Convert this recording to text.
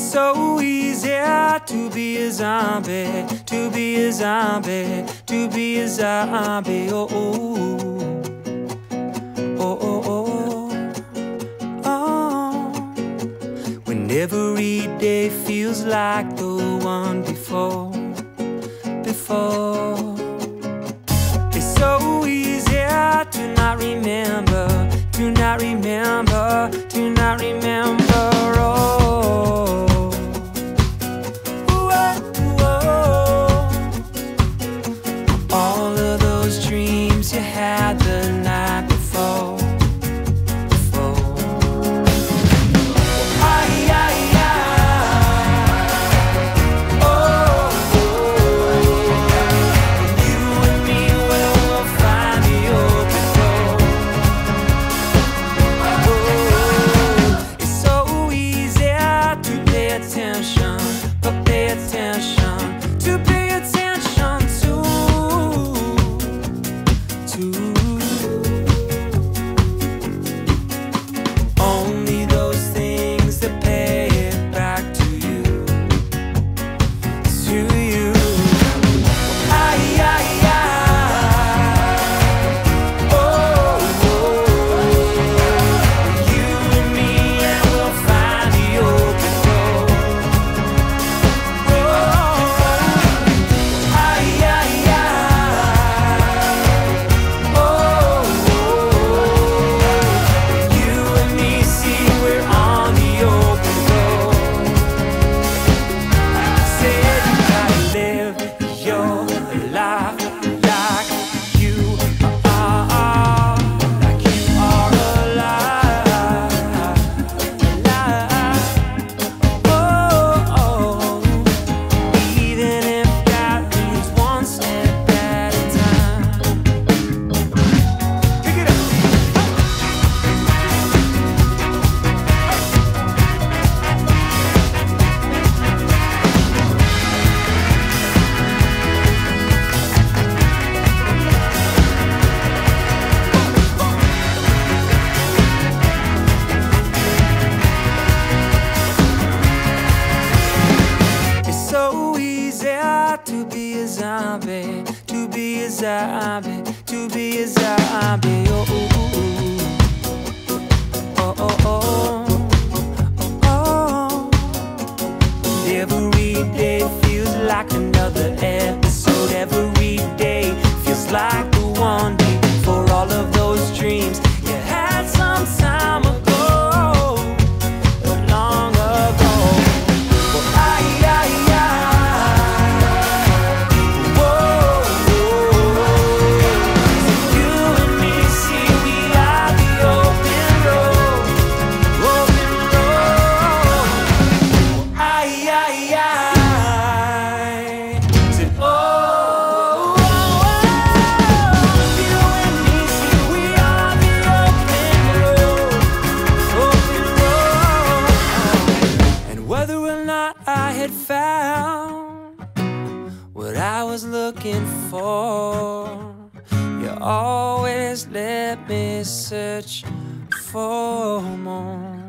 It's so easy to be a zombie, to be a zombie, to be a zombie. Oh, oh, oh, oh, oh, oh. When every day feels like the one before, before. It's so easy to not remember, to not remember, to not remember. Oh. To be a zombie, to be a zombie. Oh, oh, oh, oh, oh. Every day feels like another episode. Every day feels like the one before. All of those dreams you had some time ago. Found what I was looking for. You always let me search for more.